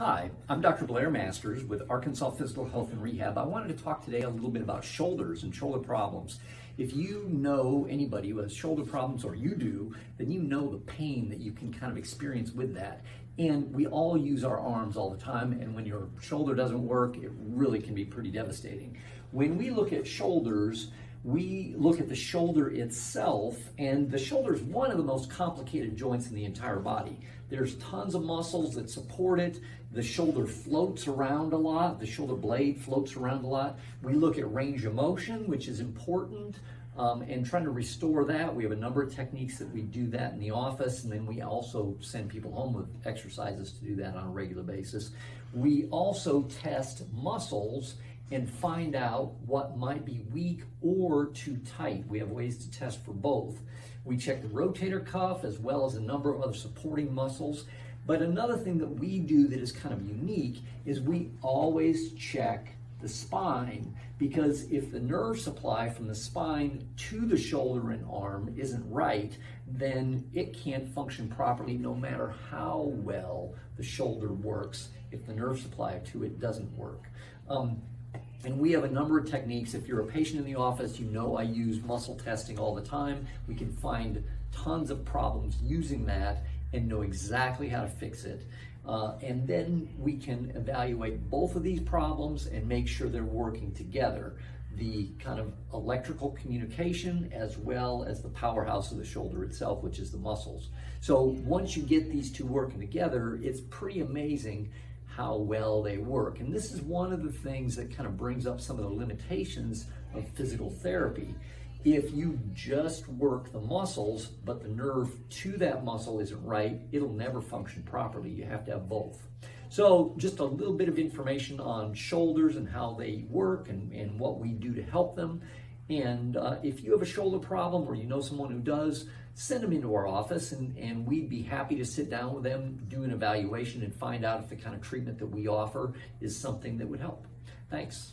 Hi, I'm Dr. Blair Masters with Arkansas Physical Health and Rehab. I wanted to talk today a little bit about shoulders and shoulder problems. If you know anybody who has shoulder problems, or you do, then you know the pain that you can kind of experience with that. And we all use our arms all the time, and when your shoulder doesn't work, it really can be pretty devastating. When we look at shoulders, we look at the shoulder itself, and the shoulder is one of the most complicated joints in the entire body. There's tons of muscles that support it. The shoulder floats around a lot. The shoulder blade floats around a lot. We look at range of motion, which is important, and trying to restore that. We have a number of techniques that we do that in the office, and then we also send people home with exercises to do that on a regular basis. We also test muscles and find out what might be weak or too tight. We have ways to test for both. We check the rotator cuff as well as a number of other supporting muscles. But another thing that we do that is kind of unique is we always check the spine, because if the nerve supply from the spine to the shoulder and arm isn't right, then it can't function properly no matter how well the shoulder works if the nerve supply to it doesn't work. And we have a number of techniques. If you're a patient in the office, you know I use muscle testing all the time. We can find tons of problems using that and know exactly how to fix it. And then we can evaluate both of these problems and make sure they're working together. The kind of electrical communication as well as the powerhouse of the shoulder itself, which is the muscles. So once you get these two working together, it's pretty amazing how well they work. And this is one of the things that kind of brings up some of the limitations of physical therapy. If you just work the muscles, but the nerve to that muscle isn't right, it'll never function properly. You have to have both. So just a little bit of information on shoulders and how they work and what we do to help them. And if you have a shoulder problem or you know someone who does, send them into our office, and we'd be happy to sit down with them, do an evaluation, and find out if the kind of treatment that we offer is something that would help. Thanks.